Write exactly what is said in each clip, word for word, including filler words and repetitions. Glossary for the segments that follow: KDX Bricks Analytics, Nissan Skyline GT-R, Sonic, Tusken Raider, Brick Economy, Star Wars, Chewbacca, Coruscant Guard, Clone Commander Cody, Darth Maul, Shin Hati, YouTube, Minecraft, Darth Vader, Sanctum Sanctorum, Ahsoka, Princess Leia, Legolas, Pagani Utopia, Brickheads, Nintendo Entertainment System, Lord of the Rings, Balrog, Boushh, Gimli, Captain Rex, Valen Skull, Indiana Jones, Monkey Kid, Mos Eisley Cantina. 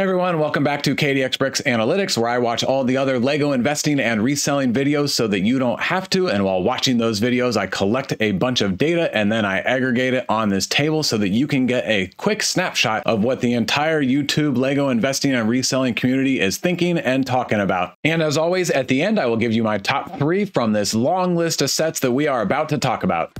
Hey everyone, welcome back to K D X Bricks Analytics, where I watch all the other Lego investing and reselling videos so that you don't have to. And while watching those videos, I collect a bunch of data and then I aggregate it on this table so that you can get a quick snapshot of what the entire YouTube Lego investing and reselling community is thinking and talking about. And as always, at the end, I will give you my top three from this long list of sets that we are about to talk about.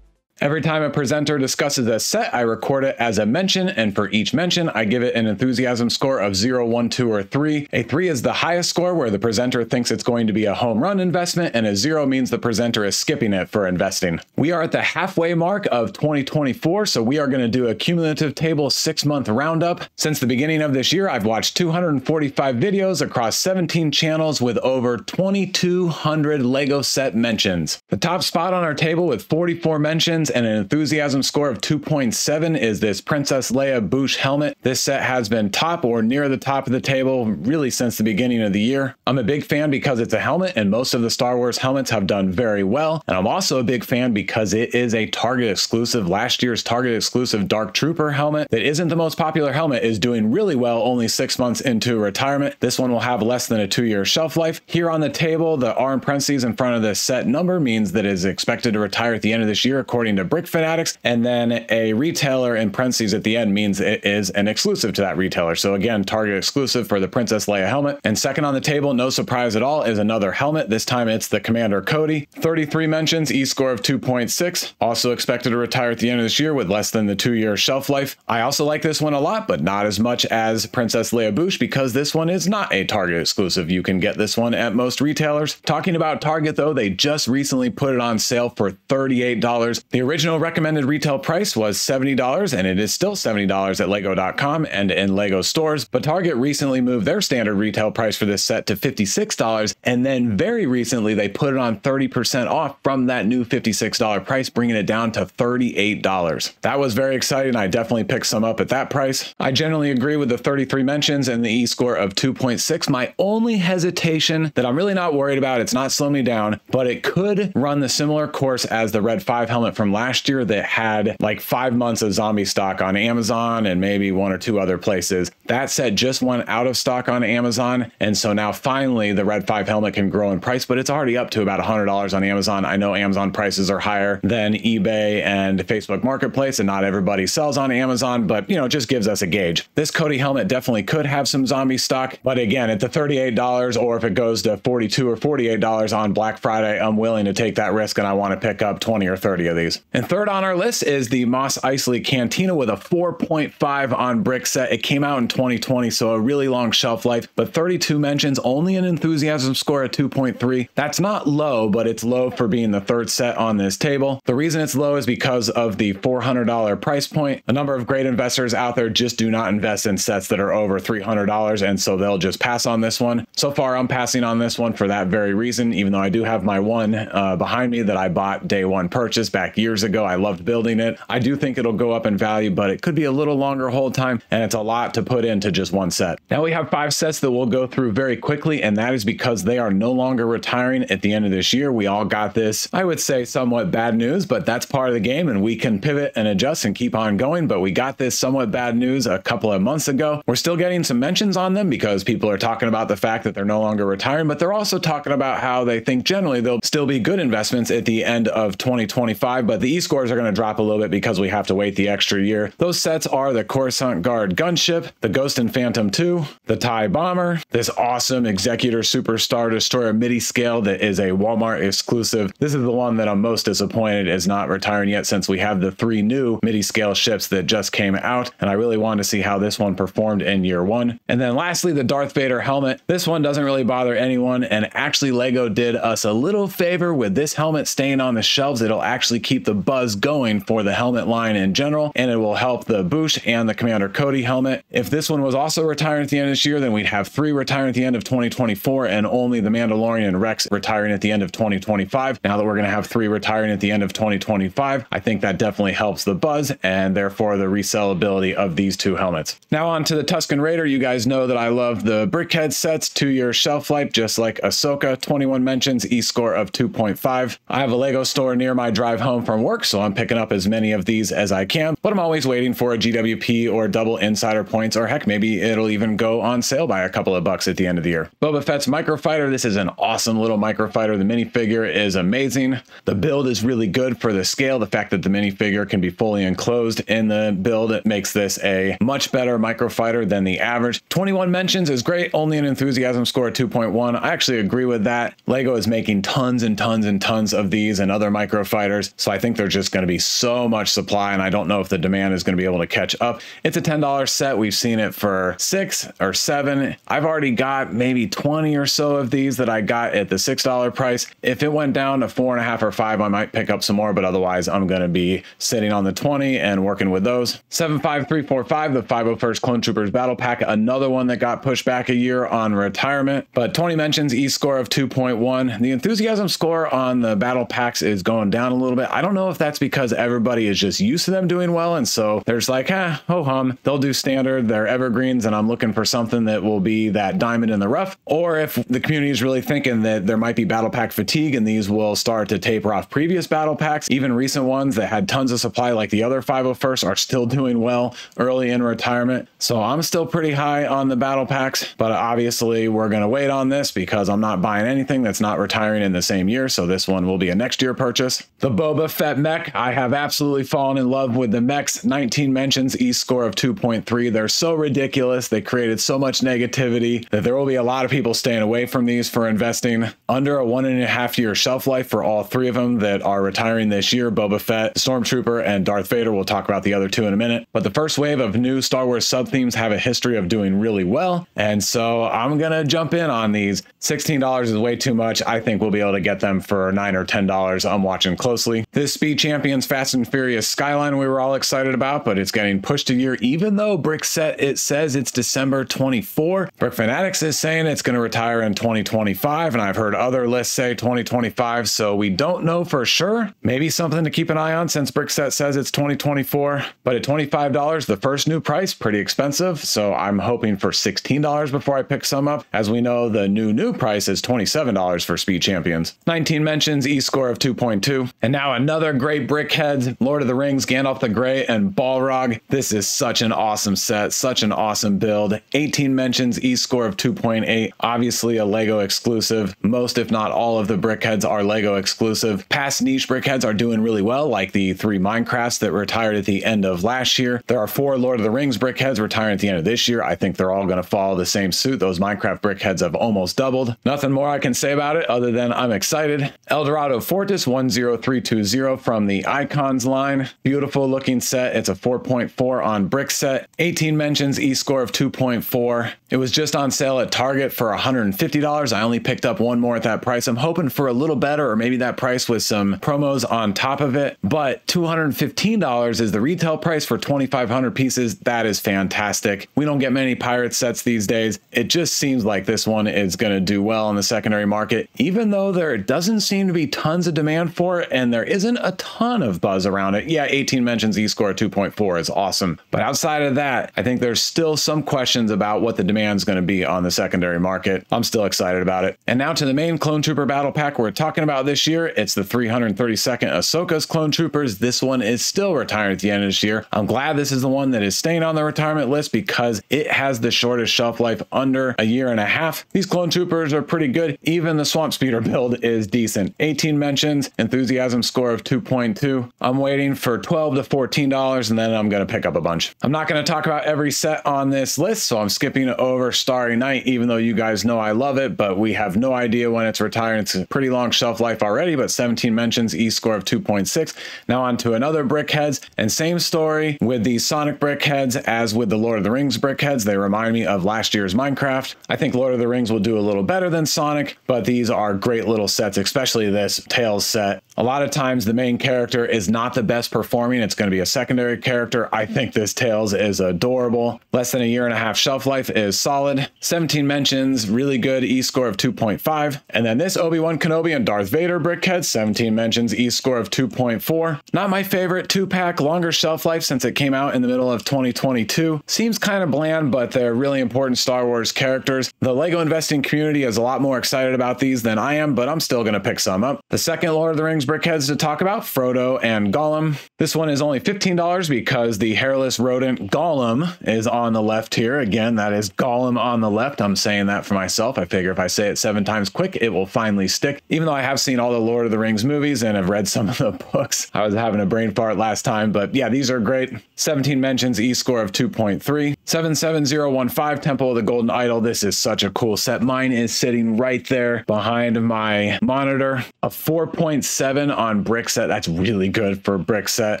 Every time a presenter discusses a set, I record it as a mention, and for each mention, I give it an enthusiasm score of zero, one, two, or three. A three is the highest score, where the presenter thinks it's going to be a home run investment, and a zero means the presenter is skipping it for investing. We are at the halfway mark of twenty twenty-four, so we are going to do a cumulative table six-month roundup. Since the beginning of this year, I've watched two hundred forty-five videos across seventeen channels with over twenty-two hundred Lego set mentions. The top spot on our table with forty-four mentions and an enthusiasm score of two point seven is this Princess Leia Boushh helmet. This set has been top or near the top of the table really since the beginning of the year. I'm a big fan because it's a helmet and most of the Star Wars helmets have done very well. And I'm also a big fan because it is a Target exclusive. Last year's Target exclusive Dark Trooper helmet that isn't the most popular helmet is doing really well only six months into retirement. This one will have less than a two-year shelf life. Here on the table, the R in parentheses in front of the set number means that it is expected to retire at the end of this year according to Brick Fanatics, and then a retailer in parentheses at the end means it is an exclusive to that retailer. So again, Target exclusive for the Princess Leia helmet. And second on the table, no surprise at all, is another helmet. This time it's the Commander Cody. thirty-three mentions, E score of two point six. Also expected to retire at the end of this year with less than the two-year shelf life. I also like this one a lot, but not as much as Princess Leia Boushh because this one is not a Target exclusive. You can get this one at most retailers. Talking about Target though, they just recently put it on sale for thirty-eight dollars. The original recommended retail price was seventy dollars, and it is still seventy dollars at Lego dot com and in Lego stores, but Target recently moved their standard retail price for this set to fifty-six dollars, and then very recently they put it on thirty percent off from that new fifty-six dollar price, bringing it down to thirty-eight dollars. That was very exciting. I definitely picked some up at that price. I generally agree with the thirty-three mentions and the E score of two point six. My only hesitation that I'm really not worried about, it's not slowing me down, but it could run the similar course as the Red five helmet from From last year that had like five months of zombie stock on Amazon and maybe one or two other places. That set just went out of stock on Amazon, and so now finally the Red five helmet can grow in price, but it's already up to about one hundred dollars on Amazon. I know Amazon prices are higher than eBay and Facebook Marketplace, and not everybody sells on Amazon, but you know, it just gives us a gauge. This Cody helmet definitely could have some zombie stock, but again, at the thirty-eight dollars, or if it goes to forty-two or forty-eight dollars on Black Friday, I'm willing to take that risk and I want to pick up twenty or thirty of these. And third on our list is the Mos Eisley Cantina with a four point five on Brickset. It came out in twenty twenty, so a really long shelf life, but thirty-two mentions, only an enthusiasm score of two point three. That's not low, but it's low for being the third set on this table. The reason it's low is because of the four hundred dollar price point. A number of great investors out there just do not invest in sets that are over three hundred dollars, and so they'll just pass on this one. So far, I'm passing on this one for that very reason, even though I do have my one uh, behind me that I bought day one purchase back years ago. I loved building it. I do think it'll go up in value, but it could be a little longer hold time, and it's a lot to put into just one set. Now we have five sets that we'll go through very quickly, and that is because they are no longer retiring at the end of this year. We all got this, I would say, somewhat bad news, but that's part of the game, and we can pivot and adjust and keep on going. But we got this somewhat bad news a couple of months ago. We're still getting some mentions on them because people are talking about the fact that they're no longer retiring, but they're also talking about how they think generally they'll still be good investments at the end of twenty twenty-five. But the E scores are going to drop a little bit because we have to wait the extra year. Those sets are the Coruscant Guard Gunship, the Ghost and Phantom two, the TIE Bomber, this awesome Executor Super Star Destroyer MIDI scale that is a Walmart exclusive. This is the one that I'm most disappointed is not retiring yet, since we have the three new MIDI scale ships that just came out, and I really wanted to see how this one performed in year one. And then lastly, the Darth Vader helmet. This one doesn't really bother anyone, and actually Lego did us a little favor with this helmet staying on the shelves. It'll actually keep keep the buzz going for the helmet line in general, and it will help the Boushh and the Commander Cody helmet. If this one was also retiring at the end of this year, then we'd have three retiring at the end of twenty twenty-four and only the Mandalorian and Rex retiring at the end of twenty twenty-five. Now that we're going to have three retiring at the end of twenty twenty-five, I think that definitely helps the buzz and therefore the resellability of these two helmets. Now on to the Tusken Raider. You guys know that I love the Brickhead sets, two-year shelf life, just like Ahsoka. twenty-one mentions, E score of two point five. I have a Lego store near my drive home from work work, so I'm picking up as many of these as I can, but I'm always waiting for a G W P or double insider points, or heck, maybe it'll even go on sale by a couple of bucks at the end of the year. Boba Fett's Microfighter. This is an awesome little Microfighter. The minifigure is amazing. The build is really good for the scale. The fact that the minifigure can be fully enclosed in the build, it makes this a much better Microfighter than the average. twenty-one mentions is great. Only an enthusiasm score of two point one. I actually agree with that. LEGO is making tons and tons and tons of these and other Microfighters, so I think they're just going to be so much supply, and I don't know if the demand is going to be able to catch up. It's a ten dollar set. We've seen it for six or seven. I've already got maybe twenty or so of these that I got at the six dollar price. If it went down to four and a half or five, I might pick up some more, but otherwise I'm going to be sitting on the twenty and working with those. seven five three four five, the five oh first Clone Troopers Battle Pack, another one that got pushed back a year on retirement, but twenty mentions, E score of two point one. The enthusiasm score on the battle packs is going down a little bit. I don't know if that's because everybody is just used to them doing well, and so there's like, eh, ho hum, they'll do standard, they're evergreens, and I'm looking for something that will be that diamond in the rough, or if the community is really thinking that there might be battle pack fatigue and these will start to taper off previous battle packs. Even recent ones that had tons of supply, like the other five oh firsts, are still doing well early in retirement. So I'm still pretty high on the battle packs, but obviously we're going to wait on this because I'm not buying anything that's not retiring in the same year. So this one will be a next year purchase. The Boba Fett mech. I have absolutely fallen in love with the mechs. nineteen mentions, E score of two point three. They're so ridiculous. They created so much negativity that there will be a lot of people staying away from these for investing. Under a one and a half year shelf life for all three of them that are retiring this year, Boba Fett, Stormtrooper, and Darth Vader. We'll talk about the other two in a minute. But the first wave of new Star Wars sub-themes have a history of doing really well, and so I'm gonna jump in on these. sixteen dollars is way too much. I think we'll be able to get them for nine or ten dollars. I'm watching closely. This Speed Champions Fast and Furious Skyline we were all excited about, but it's getting pushed a year, even though Brickset, it says it's December twenty-four. Brick Fanatics is saying it's gonna retire in twenty twenty-five, and I've heard other lists say twenty twenty-five, so we don't know for sure. Maybe something to keep an eye on since Brickset says it's twenty twenty-four, but at twenty-five dollars, the first new price, pretty expensive, so I'm hoping for sixteen dollars before I pick some up. As we know, the new new price is twenty-seven dollars for Speed Champions. nineteen mentions, E score of two point two. And now another great Brickheads, Lord of the Rings, Gandalf the Grey, and Balrog. This is such an awesome set, such an awesome build. eighteen mentions, E score of two point eight. Obviously a LEGO exclusive. Most, if not all, of the Brickheads are LEGO exclusive. Past niche Brickheads are doing really well, like the three Minecrafts that retired at the end of last year. There are four Lord of the Rings Brickheads retiring at the end of this year. I think they're all going to follow the same suit. Those Minecraft Brickheads have almost doubled. Nothing more I can say about it other than I'm excited. Eldorado Fortress one oh three two oh from the Icons line. Beautiful looking set. It's a four point four on Brickset. eighteen mentions, E score of two point four. It was just on sale at Target for one hundred fifty dollars. I only picked up one more at that price. I'm hoping for a little better, or maybe that price with some promos on top of it. But two hundred fifteen dollars is the retail price for twenty-five hundred pieces. That is fantastic. We don't get many pirate sets these days. It just seems like this one is going to do well in the secondary market, even though there doesn't seem to be tons of demand for it, and there isn't a ton of buzz around it. Yeah, eighteen mentions, E score two point four is awesome. But outside of that, I think there's still some questions about what the demand is going to be on the secondary market. I'm still excited about it. And now to the main Clone Trooper Battle Pack we're talking about this year. It's the three hundred thirty-second Ahsoka's Clone Troopers. This one is still retiring at the end of this year. I'm glad this is the one that is staying on the retirement list because it has the shortest shelf life, under a year and a half. These Clone Troopers are pretty good. Even the Swamp Speeder build is decent. eighteen mentions, enthusiasm score of two point two. I'm waiting for twelve to fourteen dollars, and then I'm going to pick up a bunch. I'm not going to talk about every set on this list, so I'm skipping over Starry Night, even though you guys know I love it, but we have no idea when it's retiring. It's a pretty long shelf life already, but seventeen mentions, E score of two point six. Now on to another Brickheads, and same story with the Sonic Brickheads as with the Lord of the Rings Brickheads. They remind me of last year's Minecraft. I think Lord of the Rings will do a little better than Sonic, but these are great little sets, especially this Tails set. A lot of times the main character is not the best performing. It's going to be a secondary character. I think this Tails is adorable. Less than a year and a half shelf life is solid. seventeen mentions, really good, E score of two point five. And then this Obi-Wan Kenobi and Darth Vader Brickhead, seventeen mentions, E score of two point four. Not my favorite two-pack, longer shelf life since it came out in the middle of twenty twenty-two. Seems kind of bland, but they're really important Star Wars characters. The LEGO investing community is a lot more excited about these than I am, but I'm still going to pick some up. The second Lord of the Rings things Brickheads to talk about, Frodo and Gollum. This one is only fifteen dollars because the hairless rodent Gollum is on the left here. Again, that is Gollum on the left. I'm saying that for myself. I figure if I say it seven times quick, it will finally stick. Even though I have seen all the Lord of the Rings movies and have read some of the books, I was having a brain fart last time, but yeah, these are great. seventeen mentions, e-score of two point three. seven seven zero one five, Temple of the Golden Idol. This is such a cool set. Mine is sitting right there behind my monitor. A four point seven on Brickset. That's really good for Brickset. one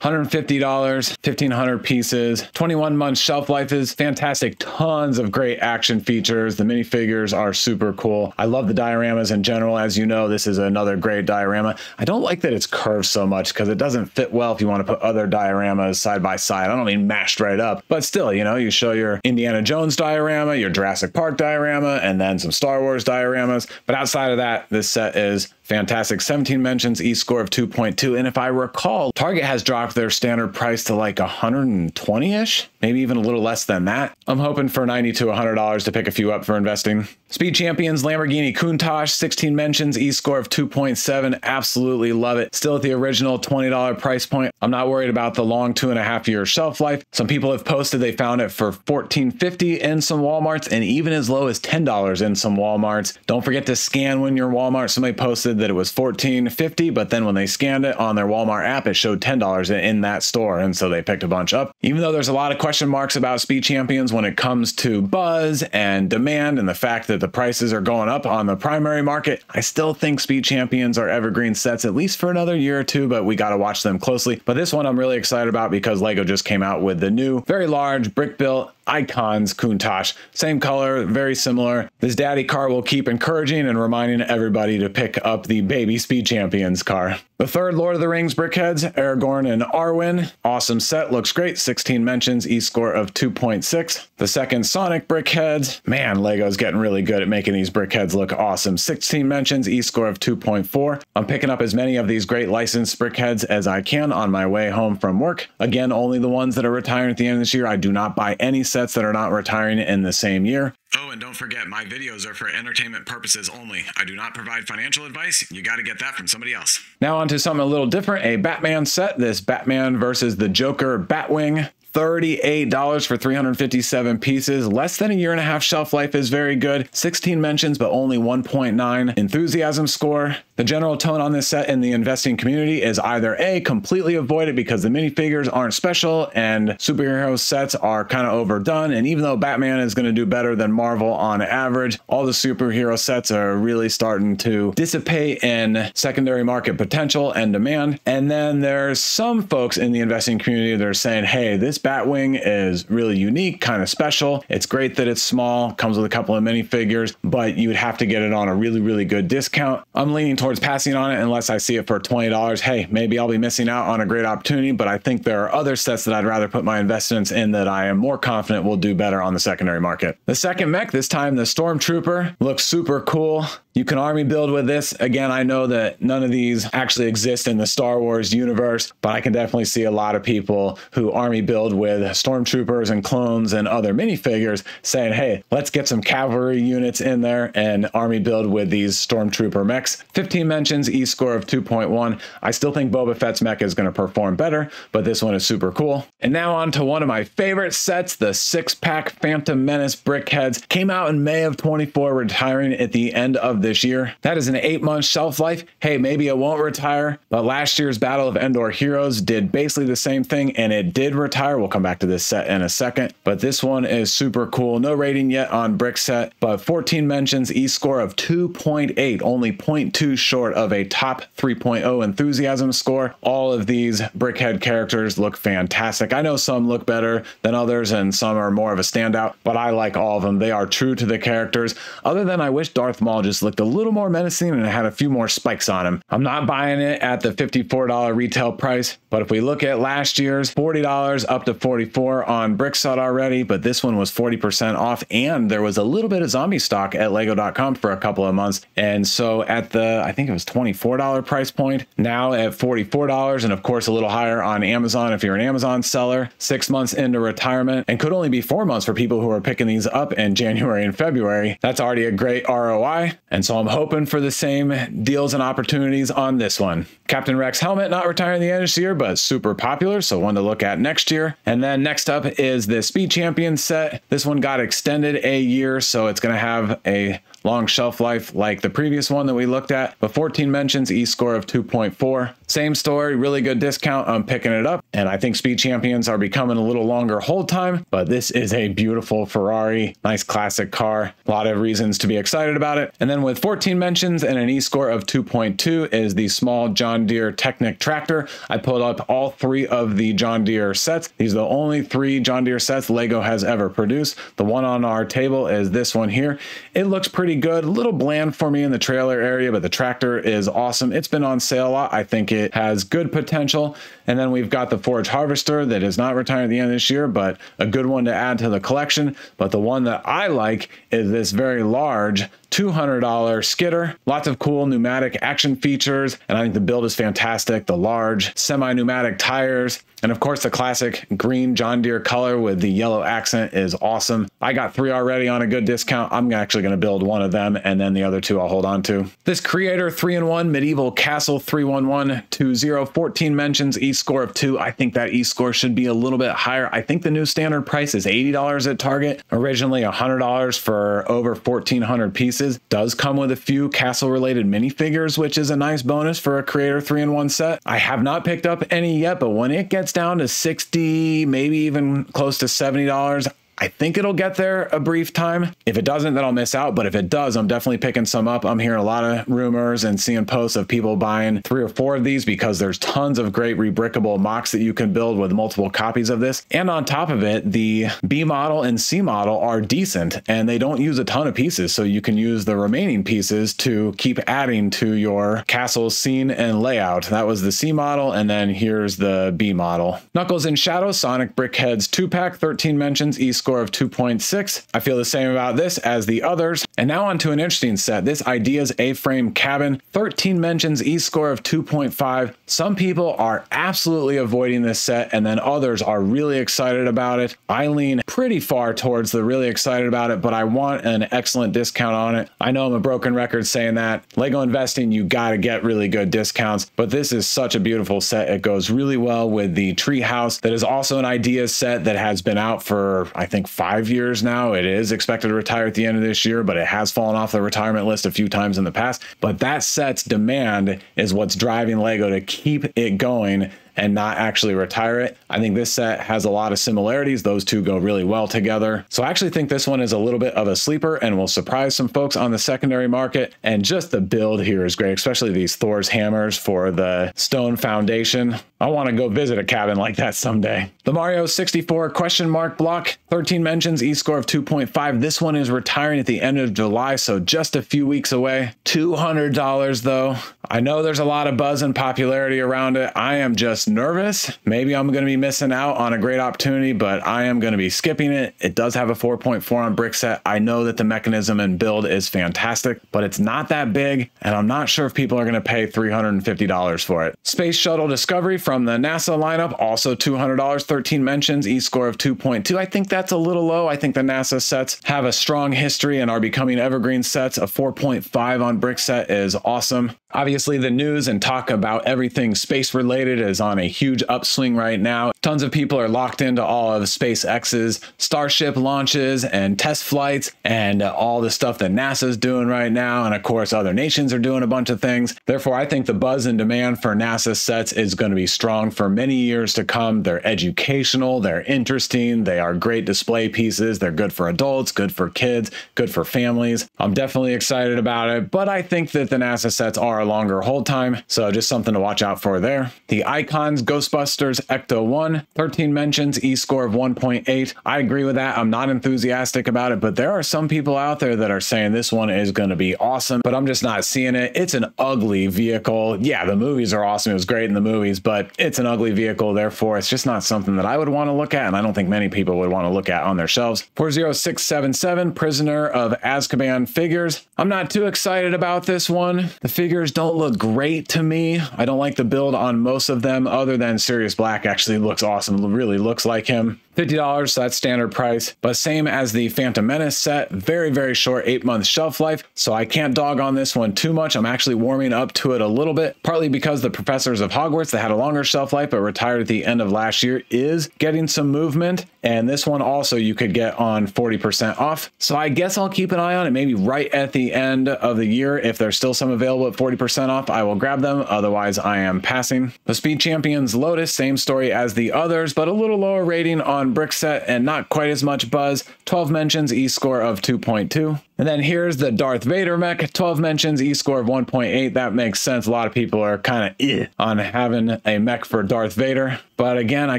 hundred fifty dollars, fifteen hundred pieces, twenty-one month shelf life is fantastic. Tons of great action features. The minifigures are super cool. I love the dioramas in general. As you know, this is another great diorama. I don't like that it's curved so much because it doesn't fit well if you want to put other dioramas side by side. I don't mean mashed right up, but still, you know, you show your Indiana Jones diorama, your Jurassic Park diorama, and then some Star Wars dioramas. But outside of that, this set is fantastic. seventeen mentions, e-score of two point two. And if I recall, Target has dropped their standard price to like one hundred twenty-ish, maybe even a little less than that. I'm hoping for ninety to one hundred dollars to pick a few up for investing. Speed Champions Lamborghini Countach, sixteen mentions, e-score of two point seven. Absolutely love it. Still at the original twenty dollar price point. I'm not worried about the long two and a half year shelf life. Some people have posted they found it for fourteen fifty in some Walmarts and even as low as ten dollars in some Walmarts. Don't forget to scan when you're Walmart. Somebody posted that it was fourteen fifty, but then when they scanned it on their Walmart app, it showed ten dollars in that store, and so they picked a bunch up. Even though there's a lot of question marks about Speed Champions when it comes to buzz and demand and the fact that the prices are going up on the primary market, I still think Speed Champions are evergreen sets, at least for another year or two, but we got to watch them closely. But this one I'm really excited about because LEGO just came out with the new, very large brick-built Icons Countach. Same color, very similar. This daddy car will keep encouraging and reminding everybody to pick up the baby Speed Champions car. The third Lord of the Rings Brickheads, Aragorn and Arwen. Awesome set, looks great. sixteen mentions, e-score of two point six. The second Sonic Brickheads. Man, LEGO's getting really good at making these Brickheads look awesome. sixteen mentions, e-score of two point four. I'm picking up as many of these great licensed Brickheads as I can on my way home from work. Again, only the ones that are retiring at the end of this year. I do not buy any set that are not retiring in the same year. Oh, and don't forget, my videos are for entertainment purposes only. I do not provide financial advice. You got to get that from somebody else. Now on to something a little different, a Batman set. This Batman versus the Joker Batwing. thirty-eight dollars for three hundred fifty-seven pieces. Less than a year and a half shelf life is very good. sixteen mentions, but only one point nine enthusiasm score. The general tone on this set in the investing community is either A, completely avoid it because the minifigures aren't special and superhero sets are kind of overdone. And even though Batman is going to do better than Marvel on average, all the superhero sets are really starting to dissipate in secondary market potential and demand. And then there's some folks in the investing community that are saying, hey, this Batwing is really unique, kind of special. It's great that it's small, comes with a couple of minifigures, but you would have to get it on a really, really good discount. I'm leaning towards passing on it unless I see it for twenty dollars. Hey, maybe I'll be missing out on a great opportunity, but I think there are other sets that I'd rather put my investments in that I am more confident will do better on the secondary market. The second mech, this time the Stormtrooper, looks super cool. You can army build with this. Again, I know that none of these actually exist in the Star Wars universe, but I can definitely see a lot of people who army build with Stormtroopers and clones and other minifigures saying, hey, let's get some cavalry units in there and army build with these Stormtrooper mechs. fifteen mentions, e-score of two point one. I still think Boba Fett's mech is going to perform better, but this one is super cool. And now on to one of my favorite sets, the six-pack Phantom Menace Brickheads. Came out in May of twenty-four, retiring at the end of this year. That is an eight month shelf life. Hey, maybe it won't retire, but last year's Battle of Endor Heroes did basically the same thing and it did retire. We'll come back to this set in a second, but this one is super cool. No rating yet on Brickset, but fourteen mentions, e-score of two point eight, only zero point two short of a top three point oh enthusiasm score. All of these Brickhead characters look fantastic. I know some look better than others and some are more of a standout, but I like all of them. They are true to the characters. Other than I wish Darth Maul just looked a little more menacing and it had a few more spikes on him. I'm not buying it at the fifty-four dollar retail price, but if we look at last year's forty dollars up to forty-four dollars on Brickset already, but this one was forty percent off and there was a little bit of zombie stock at lego dot com for a couple of months. And so at the, I think it was twenty-four dollar price point, now at forty-four dollars and of course a little higher on Amazon if you're an Amazon seller, six months into retirement and could only be four months for people who are picking these up in January and February. That's already a great R O I. And And so I'm hoping for the same deals and opportunities on this one. Captain Rex helmet not retiring the end of this year, but super popular, so one to look at next year. And then next up is the Speed Champion set. This one got extended a year, so it's going to have a long shelf life like the previous one that we looked at, but fourteen mentions, e-score of two point four. Same story, really good discount on picking it up, and I think Speed Champions are becoming a little longer hold time, but this is a beautiful Ferrari, nice classic car, a lot of reasons to be excited about it. And then with fourteen mentions and an e-score of two point two is the small John Deere Technic tractor. I pulled up all three of the John Deere sets. These are the only three John Deere sets LEGO has ever produced. The one on our table is this one here. It looks pretty good, a little bland for me in the trailer area, but the tractor is awesome. It's been on sale a lot. I think it has good potential. And then we've got the Forage Harvester that is not retiring at the end of this year, but a good one to add to the collection. But the one that I like is this very large two hundred dollar skidder. Lots of cool pneumatic action features, and I think the build is fantastic. The large semi-pneumatic tires, and of course the classic green John Deere color with the yellow accent is awesome. I got three already on a good discount. I'm actually going to build one of them, and then the other two I'll hold on to. This Creator three in one Medieval Castle three one one two zero, fourteen mentions, e-score of two. I think that e-score should be a little bit higher. I think the new standard price is eighty dollars at Target, originally one hundred dollars for over fourteen hundred pieces. Does come with a few castle related minifigures, which is a nice bonus for a Creator three in one set. I have not picked up any yet, but when it gets down to sixty dollars, maybe even close to seventy dollars, I think it'll get there a brief time. If it doesn't, then I'll miss out. But if it does, I'm definitely picking some up. I'm hearing a lot of rumors and seeing posts of people buying three or four of these because there's tons of great Rebrickable mocks that you can build with multiple copies of this. And on top of it, the B model and C model are decent and they don't use a ton of pieces. So you can use the remaining pieces to keep adding to your castle scene and layout. That was the C model. And then here's the B model. Knuckles and Shadow Sonic Brickheads two pack, thirteen mentions, e-score of two point six. I feel the same about this as the others. And now on to an interesting set. This Ideas A-Frame Cabin, thirteen mentions, e-score of two point five. Some people are absolutely avoiding this set, and then others are really excited about it. I lean pretty far towards the really excited about it, but I want an excellent discount on it. I know I'm a broken record saying that. LEGO investing, you gotta get really good discounts, but this is such a beautiful set. It goes really well with the tree house that is also an Ideas set that has been out for, I think, five years now. It is expected to retire at the end of this year, but it has fallen off the retirement list a few times in the past. But that set's demand is what's driving LEGO to keep it going and not actually retire it. I think this set has a lot of similarities. Those two go really well together. So I actually think this one is a little bit of a sleeper and will surprise some folks on the secondary market. And just the build here is great, especially these Thor's hammers for the stone foundation. I want to go visit a cabin like that someday. The Mario sixty-four question mark block, thirteen mentions, e-score of two point five. This one is retiring at the end of July, so just a few weeks away. two hundred dollars though. I know there's a lot of buzz and popularity around it. I am just nervous. Maybe I'm going to be missing out on a great opportunity, but I am going to be skipping it. It does have a four point four on Brickset. I know that the mechanism and build is fantastic, but it's not that big, and I'm not sure if people are going to pay three hundred fifty dollars for it. Space Shuttle Discovery from the NASA lineup, also two hundred dollars, thirteen mentions, e-score of two point two. I think that's a little low. I think the NASA sets have a strong history and are becoming evergreen sets. A four point five on Brickset is awesome. Obviously, the news and talk about everything space related is on a huge upswing right now. Tons of people are locked into all of SpaceX's Starship launches and test flights and all the stuff that NASA's doing right now. And of course, other nations are doing a bunch of things. Therefore, I think the buzz and demand for NASA sets is going to be strong for many years to come. They're educational, they're interesting, they are great display pieces. They're good for adults, good for kids, good for families. I'm definitely excited about it, but I think that the NASA sets are a longer hold time, so just something to watch out for there. The Icons Ghostbusters Ecto one, thirteen mentions, e-score of one point eight. I agree with that. I'm not enthusiastic about it, but there are some people out there that are saying this one is going to be awesome, but I'm just not seeing it. It's an ugly vehicle. Yeah, the movies are awesome. It was great in the movies, but it's an ugly vehicle. Therefore, it's just not something that I would want to look at, and I don't think many people would want to look at on their shelves. four zero six seven seven, Prisoner of Azkaban figures. I'm not too excited about this one. The figures don't look great to me. I don't like the build on most of them, other than Sirius Black actually looks awesome, really looks like him. fifty dollars, so that's standard price. But same as the Phantom Menace set, very, very short eight month shelf life. So I can't dog on this one too much. I'm actually warming up to it a little bit, partly because the Professors of Hogwarts that had a longer shelf life but retired at the end of last year is getting some movement. And this one also you could get on forty percent off. So I guess I'll keep an eye on it. Maybe right at the end of the year, if there's still some available at forty percent off, I will grab them. Otherwise I am passing. The Speed Champions Lotus, same story as the others, but a little lower rating on Brickset and not quite as much buzz. twelve mentions, e-score of two point two. And then here's the Darth Vader mech, twelve mentions, e-score of one point eight. That makes sense. A lot of people are kind of eh on having a mech for Darth Vader. But again, I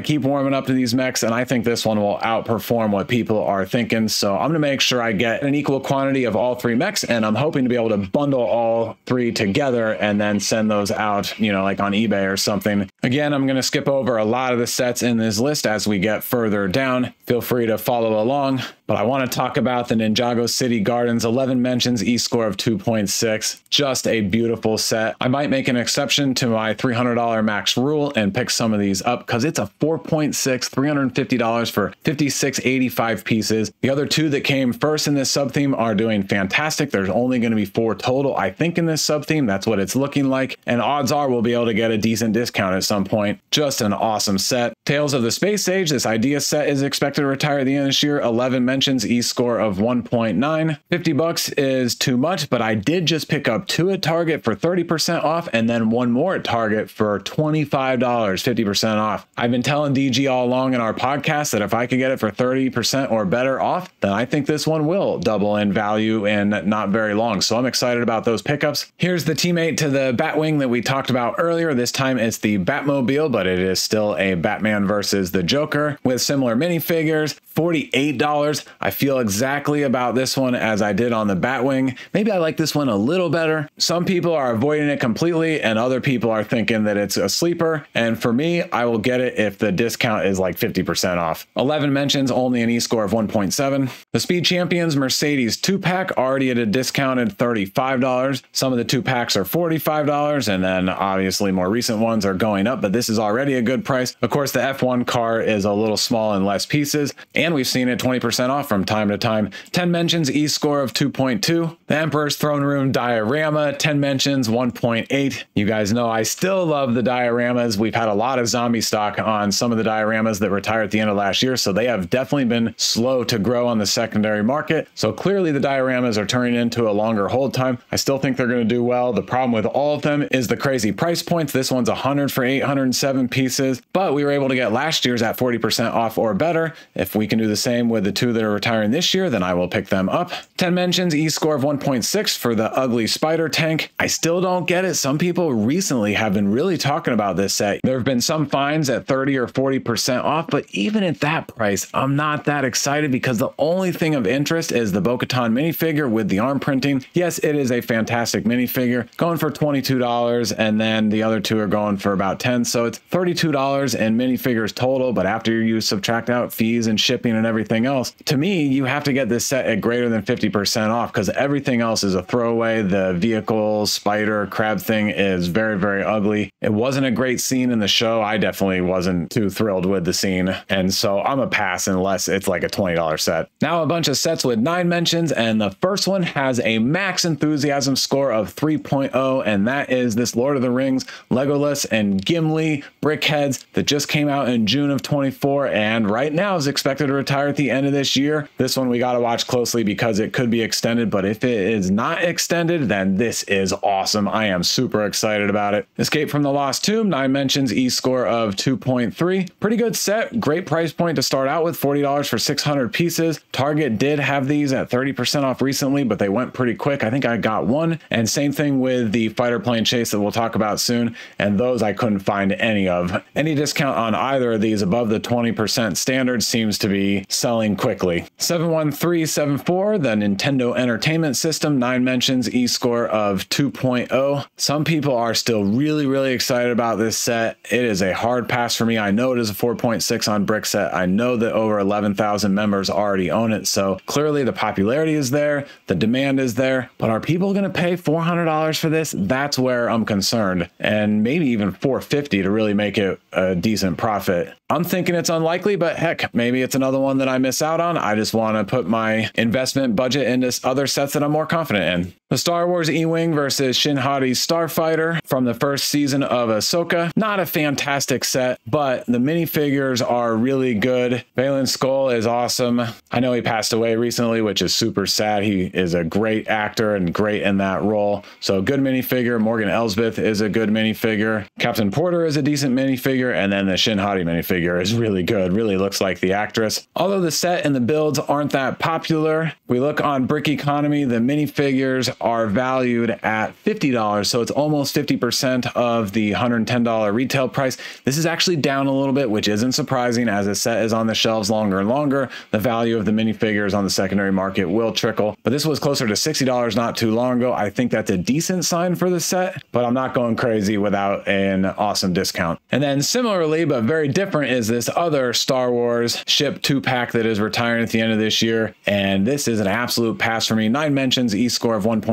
keep warming up to these mechs, and I think this one will outperform what people are thinking. So I'm going to make sure I get an equal quantity of all three mechs, and I'm hoping to be able to bundle all three together and then send those out, you know, like on eBay or something. Again, I'm going to skip over a lot of the sets in this list as we get further down. Feel free to follow along. But I want to talk about the Ninjago City Gardens, eleven mentions, e-score of two point six. Just a beautiful set. I might make an exception to my three hundred dollar max rule and pick some of these up because it's a four point six, three hundred fifty dollars for fifty-six eighty-five pieces. The other two that came first in this sub theme are doing fantastic. There's only going to be four total, I think, in this sub theme. That's what it's looking like. And odds are we'll be able to get a decent discount at some point. Just an awesome set. Tales of the Space Age, this idea set is expected to retire at the end of this year. eleven mentions. E-score of one point nine. fifty bucks is too much, but I did just pick up two at Target for thirty percent off and then one more at Target for twenty-five dollars, fifty percent off. I've been telling D G all along in our podcast that if I could get it for thirty percent or better off, then I think this one will double in value in not very long. So I'm excited about those pickups. Here's the teammate to the Batwing that we talked about earlier. This time it's the Batmobile, but it is still a Batman versus the Joker with similar minifigures, forty-eight dollars. I feel exactly about this one as I did on the Batwing. Maybe I like this one a little better. Some people are avoiding it completely and other people are thinking that it's a sleeper. And for me, I will get it if the discount is like fifty percent off. eleven mentions, only an e-score of one point seven. The Speed Champions Mercedes two pack already at a discounted thirty-five dollars. Some of the two packs are forty-five dollars and then obviously more recent ones are going up, but this is already a good price. Of course, the F one car is a little small and less pieces, and we've seen it twenty percent off from time to time. ten mentions, e-score of two point two. The Emperor's Throne Room diorama, ten mentions, one point eight. You guys know I still love the dioramas. We've had a lot of zombie stock on some of the dioramas that retired at the end of last year, so they have definitely been slow to grow on the secondary market. So clearly the dioramas are turning into a longer hold time. I still think they're going to do well. The problem with all of them is the crazy price points. This one's one hundred for eight hundred seven pieces, but we were able to get last year's at forty percent off or better. If we can do the same with the two that are retiring this year, then I will pick them up. ten mentions, e-score of one point six for the ugly spider tank. I still don't get it. Some people recently have been really talking about this set. There have been some finds at thirty or forty percent off, but even at that price, I'm not that excited because the only thing of interest is the Bo-Katan minifigure with the arm printing. Yes, it is a fantastic minifigure going for twenty-two dollars, and then the other two are going for about ten. So it's thirty-two dollars in minifigures total, but after you subtract out fees and shipping and everything else, to me, you have to get this set at greater than fifty percent off because everything else is a throwaway. The vehicle, spider, crab thing is very, very ugly. It wasn't a great scene in the show. I definitely wasn't too thrilled with the scene. And so I'm a pass unless it's like a twenty dollar set. Now a bunch of sets with nine mentions, and the first one has a max enthusiasm score of three point oh, and that is this Lord of the Rings, Legolas and Gimli Brickheads that just came out in June of twenty-four and right now is expected to retire at the end of this year. This one we got to watch closely because it could be extended, but if it is not extended, then this is awesome. I am super excited about it. Escape from the Lost Tomb, nine mentions, e-score of two point three. Pretty good set. Great price point to start out with, forty dollars for six hundred pieces. Target did have these at thirty percent off recently, but they went pretty quick. I think I got one. And same thing with the fighter plane chase that we'll talk about soon. And those I couldn't find any of. Any discount on either of these above the twenty percent standard seems to be selling quickly. seven one three seven four, the Nintendo Entertainment System, nine mentions, e-score of two point oh. Some people are still really, really excited about this set. It is a hard pass for me. I know it is a four point six on Brickset. I know that over eleven thousand members already own it. So clearly the popularity is there, the demand is there, but are people going to pay four hundred dollars for this? That's where I'm concerned, and maybe even four hundred fifty dollars to really make it a decent profit. I'm thinking it's unlikely, but heck, maybe it's another one that I miss out on. I just want to put my investment budget into other sets that I'm more confident in. The Star Wars E-Wing versus Shin Hati's Starfighter from the first season of Ahsoka. Not a fantastic set, but the minifigures are really good. Valen Skull is awesome. I know he passed away recently, which is super sad. He is a great actor and great in that role. So good minifigure. Morgan Elsbeth is a good minifigure. Captain Porter is a decent minifigure. And then the Shin Hati minifigure is really good. Really looks like the actress. Although the set and the builds aren't that popular, we look on Brick Economy, the minifigures are valued at fifty dollars, so it's almost fifty percent of the one hundred ten dollar retail price. This is actually down a little bit, which isn't surprising as the set is on the shelves longer and longer. The value of the minifigures on the secondary market will trickle, but this was closer to sixty dollars not too long ago. I think that's a decent sign for the set, but I'm not going crazy without an awesome discount. And then similarly, but very different, is this other Star Wars ship two-pack that is retiring at the end of this year, and this is an absolute pass for me. Nine mentions, E-score of one point five.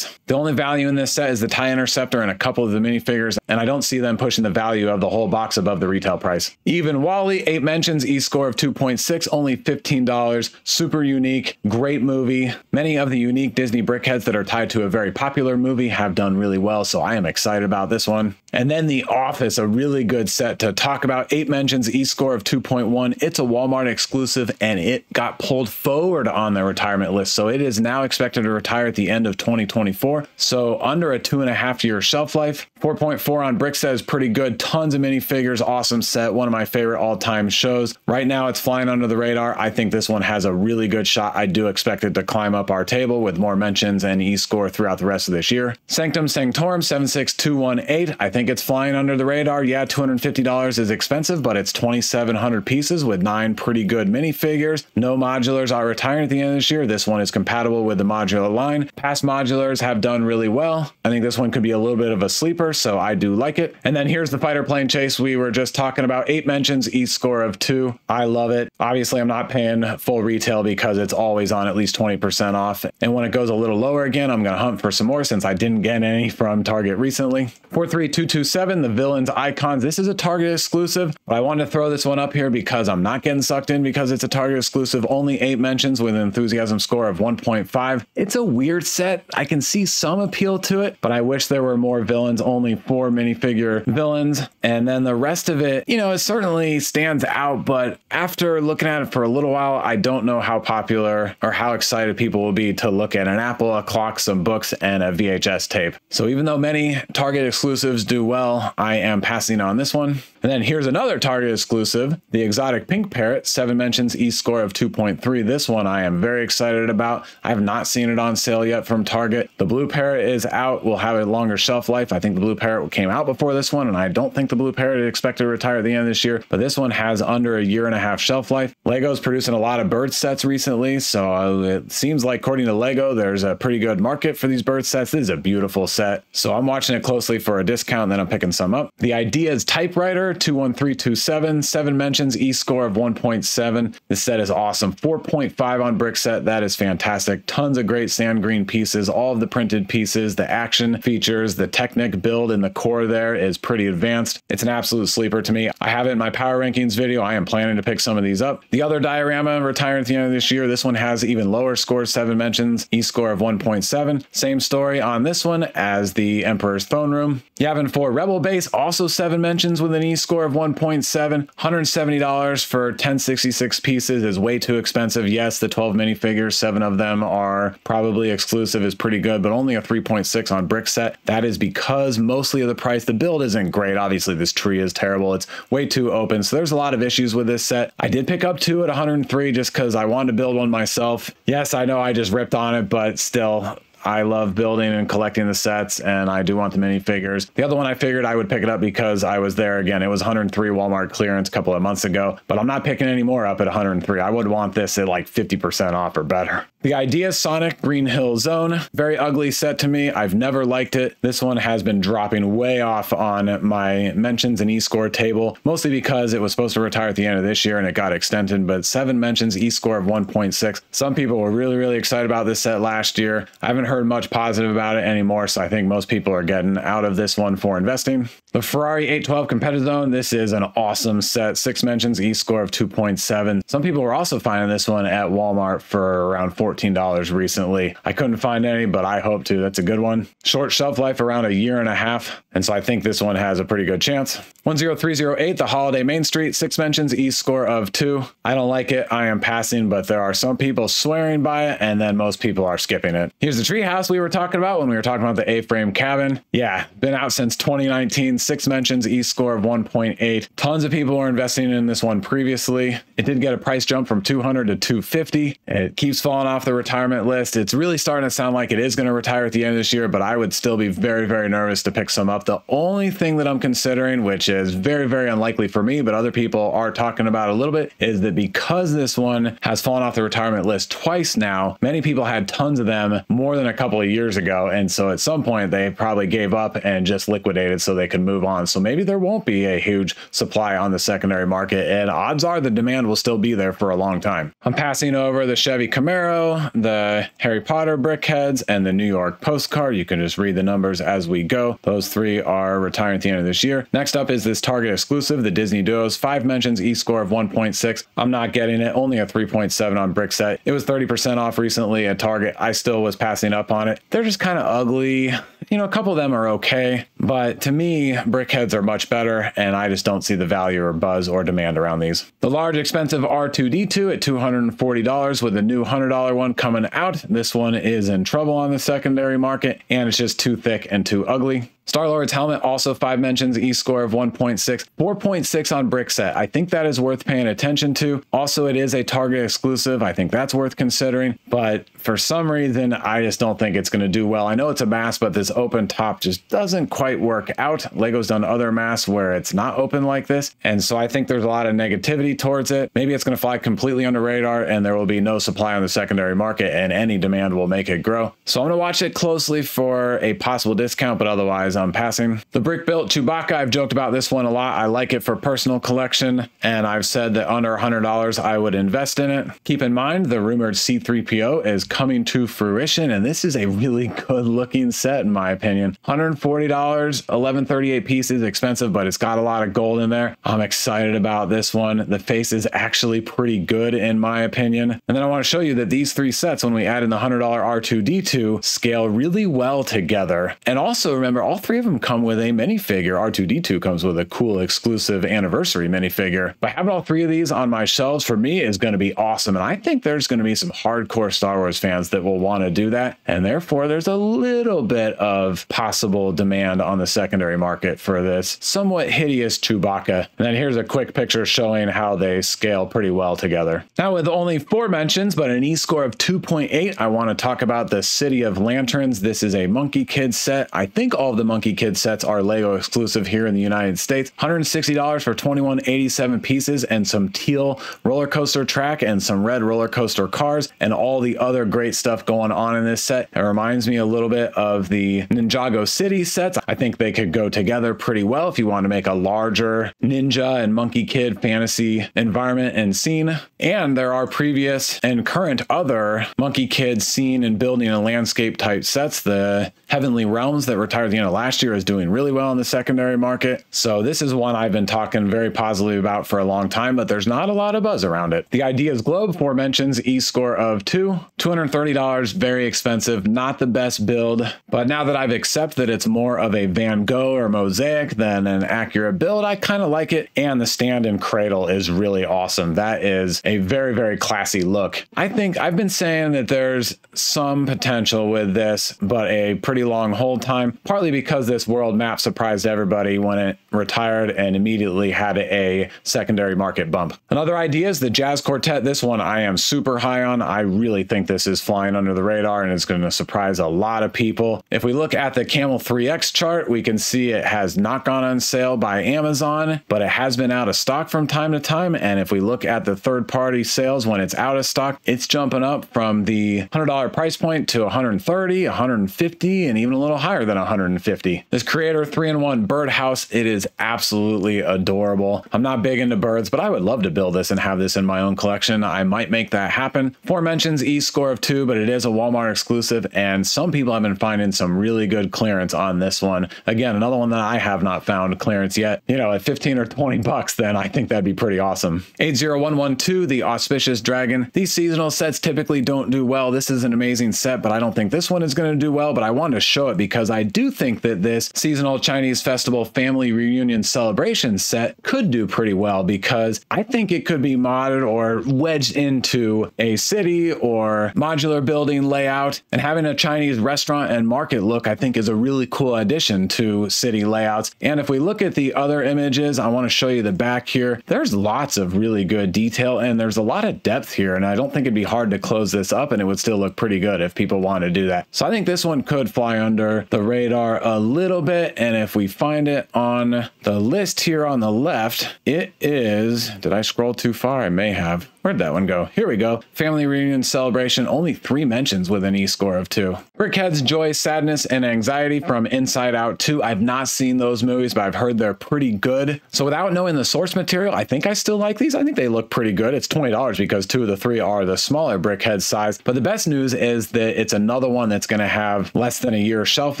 The only value in this set is the TIE Interceptor and a couple of the minifigures, and I don't see them pushing the value of the whole box above the retail price. Even Wally, eight mentions, E-score of two point six, only fifteen dollars. Super unique, great movie. Many of the unique Disney brickheads that are tied to a very popular movie have done really well, so I am excited about this one. And then The Office, a really good set to talk about. Eight mentions, E-score of two point one. It's a Walmart exclusive, and it got pulled forward on their retirement list, so it is now expected to retire at the end of twenty twenty-four, so under a two and a half year shelf life. four point four on Brickset is pretty good. Tons of minifigures, awesome set, one of my favorite all-time shows. Right now it's flying under the radar. I think this one has a really good shot. I do expect it to climb up our table with more mentions and E-score throughout the rest of this year. Sanctum Sanctorum seven six two one eight, I think it's flying under the radar. Yeah, two hundred fifty dollars is expensive, but it's twenty-seven hundred pieces with nine pretty good minifigures. No modulars are retiring at the end of this year. This one is compatible with the modular line. Past modulars have done really well. I think this one could be a little bit of a sleeper, so I do like it. And then here's the fighter plane chase we were just talking about. Eight mentions, E-score of two. I love it. Obviously, I'm not paying full retail because it's always on at least twenty percent off. And when it goes a little lower again, I'm going to hunt for some more since I didn't get any from Target recently. four three two two seven, the Villains Icons. This is a Target exclusive, but I wanted to throw this one up here because I'm not getting sucked in because it's a Target exclusive. Only eight mentions with an enthusiasm score of one point five. It's a weird set. I can see some appeal to it, but I wish there were more villains. Only four minifigure villains, and then the rest of it, you know, it certainly stands out, but after looking at it for a little while, I don't know how popular or how excited people will be to look at an apple, a clock, some books, and a V H S tape. So even though many Target exclusives do well, I am passing on this one. And then here's another Target exclusive, the exotic pink parrot, seven mentions, E-score of two point three. This one I am very excited about. I have not seen it on sale yet from Target. The blue parrot is out, will have a longer shelf life. I think the blue parrot came out before this one, and I don't think the blue parrot is expected to retire at the end of this year, but this one has under a year and a half shelf life. Lego's producing a lot of bird sets recently, so it seems like, according to Lego, there's a pretty good market for these bird sets. This is a beautiful set, so I'm watching it closely for a discount, and then I'm picking some up. The Ideas Typewriter, two one three two seven, seven mentions, E-score of one point seven. This set is awesome. four point five on Brickset. That is fantastic. Tons of great sand green pieces. All of the printed pieces, the action features, the Technic build in the core there is pretty advanced. It's an absolute sleeper to me. I have it in my power rankings video. I am planning to pick some of these up. The other diorama retiring at the end of this year. This one has even lower scores, seven mentions, E-score of one point seven. Same story on this one as the Emperor's Throne Room. Yavin four Rebel Base, also seven mentions with an E-score of one point seven. one hundred seventy dollars for ten sixty-six pieces is way too expensive. Yes, the twelve minifigures, seven of them are probably exclusive, is pretty good, but only a three point six on Brickset. That is because mostly of the price. The build isn't great. Obviously, this tree is terrible. It's way too open. So there's a lot of issues with this set. I did pick up two at one hundred three just because I wanted to build one myself. Yes, I know I just ripped on it, but still, I love building and collecting the sets, and I do want the minifigures. The other one, I figured I would pick it up because I was there again. It was one hundred three Walmart clearance a couple of months ago, but I'm not picking any more up at one hundred three. I would want this at like fifty percent off or better. The idea Sonic Green Hill Zone, very ugly set to me. I've never liked it. This one has been dropping way off on my mentions and e-score table, mostly because it was supposed to retire at the end of this year and it got extended, but seven mentions, e-score of one point six. Some people were really, really excited about this set last year. I haven't heard much positive about it anymore, so I think most people are getting out of this one for investing. The Ferrari eight twelve Competitive Zone, this is an awesome set. Six mentions, e-score of two point seven. Some people were also finding this one at Walmart for around fourteen dollars recently. I couldn't find any, but I hope to. That's a good one. Short shelf life, around a year and a half, and so I think this one has a pretty good chance. one oh three oh eight, The Holiday Main Street, six mentions, e-score of two. I don't like it. I am passing, but there are some people swearing by it, and then most people are skipping it. Here's the treehouse we were talking about when we were talking about the A-frame cabin. Yeah, been out since twenty nineteen, six mentions, e-score of one point eight. Tons of people were investing in this one previously. It did get a price jump from two hundred to two fifty. It keeps falling off the retirement list. It's really starting to sound like it is going to retire at the end of this year, but I would still be very, very nervous to pick some up. The only thing that I'm considering, which is very, very unlikely for me, but other people are talking about a little bit, is that because this one has fallen off the retirement list twice now, many people had tons of them more than a couple of years ago. And so at some point they probably gave up and just liquidated so they could move on. So maybe there won't be a huge supply on the secondary market, and odds are the demand will still be there for a long time. I'm passing over the Chevy Camaro, the Harry Potter brickheads, and the New York postcard. You can just read the numbers as we go. Those three are retiring at the end of this year. Next up is this Target exclusive, the Disney Duos, five mentions, e-score of one point six. I'm not getting it, only a three point seven on Brickset. It was thirty percent off recently at Target. I still was passing up on it. They're just kind of ugly. You know, a couple of them are okay, but to me, brickheads are much better, and I just don't see the value or buzz or demand around these. The large expensive R two D two at two hundred forty dollars with a new one hundred dollar one coming out. This one is in trouble on the secondary market, and it's just too thick and too ugly. Star-Lord's helmet, also five mentions, e-score of one point six, four point six on Brickset. I think that is worth paying attention to. Also, it is a Target exclusive. I think that's worth considering, but for some reason, I just don't think it's going to do well. I know it's a mask, but this open top just doesn't quite work out. Lego's done other masks where it's not open like this, and so I think there's a lot of negativity towards it. Maybe it's going to fly completely under radar, and there will be no supply on the secondary market, and any demand will make it grow. So I'm going to watch it closely for a possible discount, but otherwise, I'm passing. The brick built Chewbacca, I've joked about this one a lot. I like it for personal collection, and I've said that under one hundred dollars I would invest in it. Keep in mind the rumored C three P O is coming to fruition, and this is a really good looking set in my opinion. one hundred forty dollars, eleven thirty-eight pieces, expensive, but it's got a lot of gold in there. I'm excited about this one. The face is actually pretty good in my opinion. And then I want to show you that these three sets, when we add in the one hundred dollar R two D two, scale really well together. And also remember, all three of them come with a minifigure. R two D two comes with a cool exclusive anniversary minifigure. But having all three of these on my shelves for me is going to be awesome. And I think there's going to be some hardcore Star Wars fans that will want to do that. And therefore, there's a little bit of possible demand on the secondary market for this somewhat hideous Chewbacca. And then here's a quick picture showing how they scale pretty well together. Now, with only four mentions, but an e-score of two point eight, I want to talk about the City of Lanterns. This is a Monkey Kid set. I think all of the Monkey Kid sets are Lego exclusive here in the United States. one hundred sixty dollars for twenty-one eighty-seven pieces, and some teal roller coaster track and some red roller coaster cars and all the other great stuff going on in this set. It reminds me a little bit of the Ninjago City sets. I think they could go together pretty well if you want to make a larger ninja and Monkey Kid fantasy environment and scene. And there are previous and current other Monkey Kid scene and building and landscape type sets. The Heavenly Realms that retired the end of last Last year is doing really well in the secondary market. So this is one I've been talking very positively about for a long time, but there's not a lot of buzz around it. The Ideas Globe, four mentions, e-score of two, two hundred thirty dollars, very expensive, not the best build. But now that I've accepted that it's more of a Van Gogh or mosaic than an accurate build, I kind of like it. And the stand and cradle is really awesome. That is a very, very classy look. I think I've been saying that there's some potential with this, but a pretty long hold time, partly because this world map surprised everybody when it retired and immediately had a secondary market bump. Another idea is the Jazz Quartet. This one I am super high on. I really think this is flying under the radar and it's going to surprise a lot of people. If we look at the Camel three X chart, we can see it has not gone on sale by Amazon, but it has been out of stock from time to time. And if we look at the third-party sales when it's out of stock, it's jumping up from the one hundred dollar price point to one hundred thirty, one hundred fifty, and even a little higher than one hundred fifty. This Creator three in one Birdhouse, it is absolutely adorable. I'm not big into birds, but I would love to build this and have this in my own collection. I might make that happen. Four mentions, e-score of two, but it is a Walmart exclusive, and some people have been finding some really good clearance on this one. Again, another one that I have not found clearance yet. You know, at fifteen or twenty bucks, then I think that'd be pretty awesome. eight zero one one two, the Auspicious Dragon. These seasonal sets typically don't do well. This is an amazing set, but I don't think this one is going to do well, but I wanted to show it because I do think that this seasonal Chinese festival family reunion celebration set could do pretty well because I think it could be modded or wedged into a city or modular building layout, and having a Chinese restaurant and market look I think is a really cool addition to city layouts. And if we look at the other images, I want to show you the back here. There's lots of really good detail and there's a lot of depth here, and I don't think it'd be hard to close this up and it would still look pretty good if people want to do that. So I think this one could fly under the radar a little bit, and if we find it on the list here on the left, it is, did I scroll too far? I may have. Where'd that one go? Here we go. Family Reunion Celebration, only three mentions with an e-score of two. Brickhead's Joy, Sadness, and Anxiety from Inside Out two. I've not seen those movies, but I've heard they're pretty good. So without knowing the source material, I think I still like these. I think they look pretty good. It's twenty dollars because two of the three are the smaller Brickhead size. But the best news is that it's another one that's going to have less than a year shelf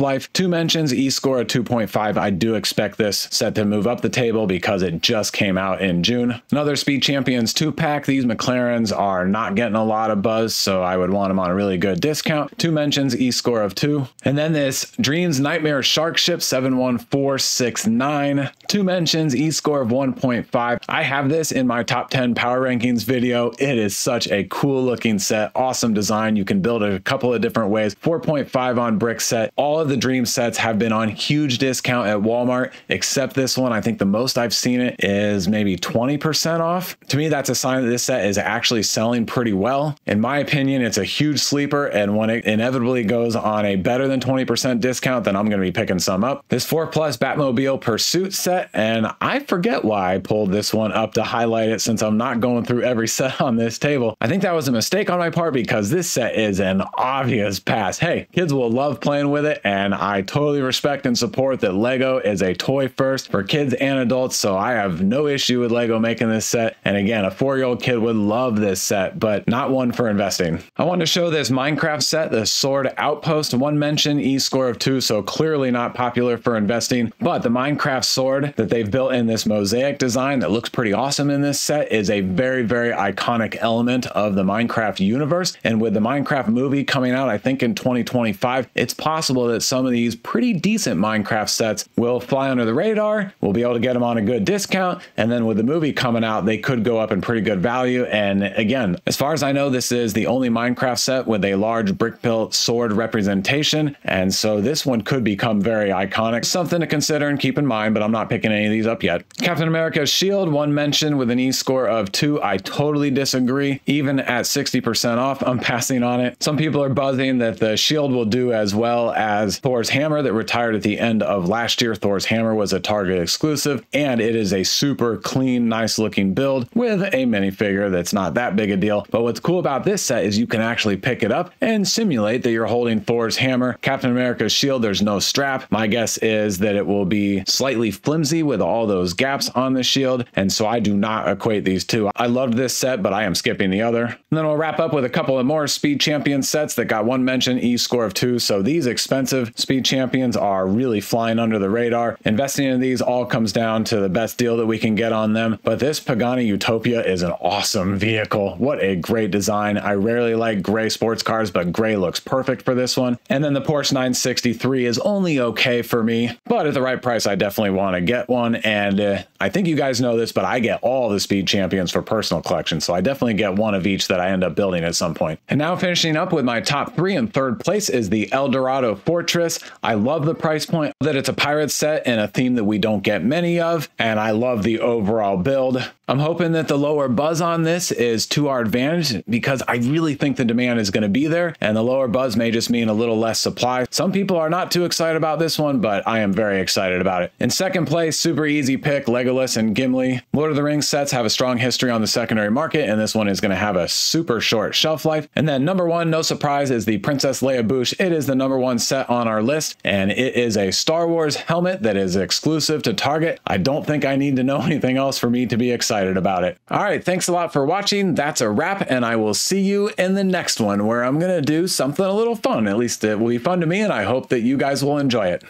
life. Two mentions, e-score of two point five. I do expect this set to move up the table because it just came out in June. Another Speed Champions two pack. These McLarens are not getting a lot of buzz, so I would want them on a really good discount. Two mentions, e-score of two. And then this Dreams Nightmare Shark Ship seven one four six nine. Two mentions, e-score of one point five. I have this in my top ten power rankings video. It is such a cool looking set. Awesome design. You can build it a couple of different ways. four point five on Brickset. All of the Dream sets have been on huge discount at Walmart, except this one. I think the most I've seen it is maybe twenty percent off. To me, that's a sign that this set is actually selling pretty well. In my opinion, it's a huge sleeper, and when it inevitably goes on a better than twenty percent discount, then I'm going to be picking some up. This four plus Batmobile Pursuit set, and I forget why I pulled this one up to highlight it since I'm not going through every set on this table. I think that was a mistake on my part because this set is an obvious pass. Hey, kids will love playing with it, and I totally respect and support that Lego is a toy first for kids and adults, so I have no issue with Lego making this set. And again, a four-year-old kid would love this set, but not one for investing. I want to show this Minecraft set, the Sword Outpost, one mention, e-score of two, so clearly not popular for investing. But the Minecraft sword that they've built in this mosaic design that looks pretty awesome in this set is a very, very iconic element of the Minecraft universe. And with the Minecraft movie coming out, I think in twenty twenty-five, it's possible that some of these pretty decent Minecraft sets will fly under the radar. We'll be able to get them on a good discount. And then with the movie coming out, they could go up in pretty good value. And again, as far as I know, this is the only Minecraft set with a large brick built sword representation, and so this one could become very iconic. Something to consider and keep in mind, but I'm not picking any of these up yet. Captain America's shield, one mention with an e-score of two. I totally disagree. Even at sixty percent off, I'm passing on it. Some people are buzzing that the shield will do as well as Thor's hammer that retired at the end of last year. Thor's hammer was a Target exclusive, and it is a super clean, nice looking build with a minifigure that's not that big a deal. But what's cool about this set is you can actually pick it up and simulate that you're holding Thor's hammer. Captain America's shield, there's no strap. My guess is that it will be slightly flimsy with all those gaps on the shield, and so I do not equate these two. I loved this set, but I am skipping the other. And then we'll wrap up with a couple of more Speed Champion sets that got one mention, e-score of two. So these expensive Speed Champions are really flying under the radar. Investing in these all comes down to the best deal that we can get on them, but this Pagani Utopia is an awesome awesome vehicle. What a great design. I rarely like gray sports cars, but gray looks perfect for this one. And then the Porsche nine sixty-three is only okay for me, but at the right price, I definitely want to get one. And uh, I think you guys know this, but I get all the Speed Champions for personal collection. So I definitely get one of each that I end up building at some point. And now finishing up with my top three, in third place is the Eldorado Fortress. I love the price point, that it's a pirate set and a theme that we don't get many of. And I love the overall build. I'm hoping that the lower buzz on this is to our advantage, because I really think the demand is going to be there, and the lower buzz may just mean a little less supply. Some people are not too excited about this one, but I am very excited about it. In second place, super easy pick, Legolas and Gimli. Lord of the Rings sets have a strong history on the secondary market, and this one is going to have a super short shelf life. And then number one, no surprise, is the Princess Leia Boushh. It is the number one set on our list, and it is a Star Wars helmet that is exclusive to Target. I don't think I need to know anything else for me to be excited about it. All right, thanks a lot for watching. That's a wrap, and I will see you in the next one, where I'm gonna do something a little fun. At least it will be fun to me, and I hope that you guys will enjoy it.